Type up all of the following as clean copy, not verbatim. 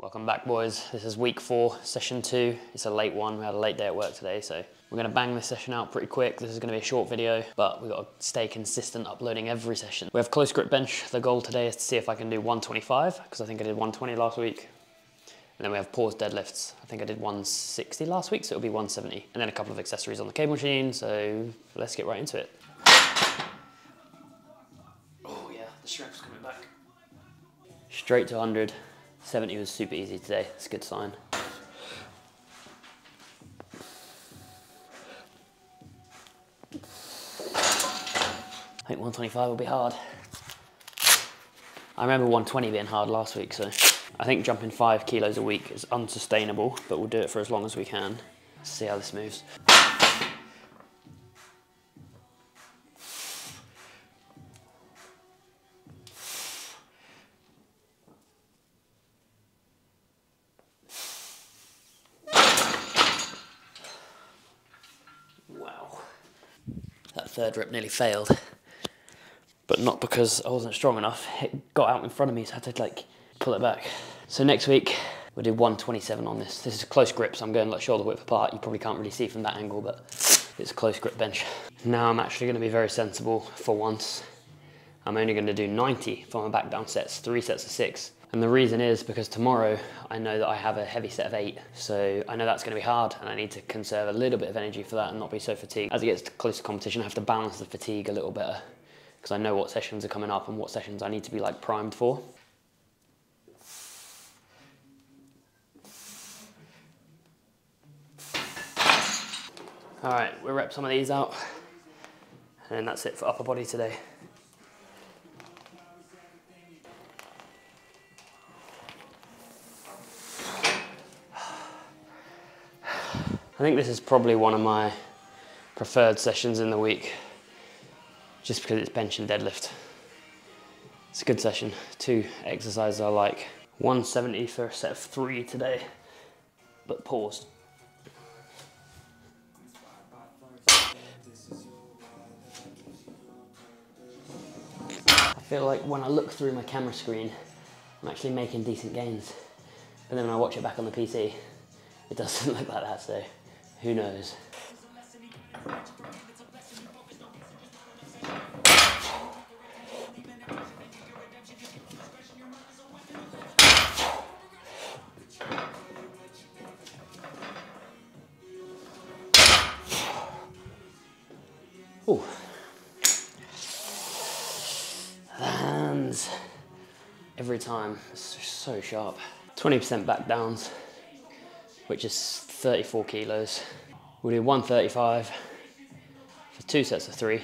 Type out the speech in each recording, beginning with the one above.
Welcome back, boys. This is week 4, session 2. It's a late one. We had a late day at work today, so we're gonna bang this session out pretty quick. This is gonna be a short video, but we've got to stay consistent uploading every session. We have close grip bench. The goal today is to see if I can do 125, because I think I did 120 last week. And then we have pause deadlifts. I think I did 160 last week, so it'll be 170. And then a couple of accessories on the cable machine, so let's get right into it. Oh yeah, the shrimp's coming back. Straight to 100. 70 was super easy today, it's a good sign. I think 125 will be hard. I remember 120 being hard last week, so I think jumping 5 kilos a week is unsustainable, but we'll do it for as long as we can. Let's see how this moves. Third rep nearly failed, but not because I wasn't strong enough. It got out in front of me, so I had to like pull it back. So next week we'll do 127 on this. This is close grip, so I'm going like shoulder width apart. You probably can't really see from that angle, but it's a close grip bench. Now I'm actually going to be very sensible for once. I'm only going to do 90 for my back down sets, 3 sets of 6. And the reason is because tomorrow I know that I have a heavy set of 8, so I know that's going to be hard and I need to conserve a little bit of energy for that and not be so fatigued. As it gets close to competition, I have to balance the fatigue a little better because I know what sessions are coming up and what sessions I need to be like primed for. All right, we'll rep some of these out and then that's it for upper body today. I think this is probably one of my preferred sessions in the week, just because it's bench and deadlift. It's a good session, 2 exercises I like. 170 for a set of 3 today, but paused. I feel like when I look through my camera screen, I'm actually making decent gains, but then when I watch it back on the PC, it doesn't look like that, so. Who knows? Ooh. Lands every time. It's so sharp. 20% back downs, which is 34 kilos. We'll do 135 for 2 sets of 3,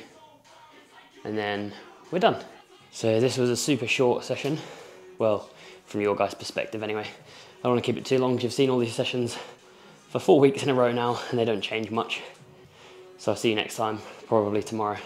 and then we're done. So this was a super short session. Well, from your guys' perspective anyway. I don't want to keep it too long because you've seen all these sessions for 4 weeks in a row now and they don't change much. So I'll see you next time, probably tomorrow.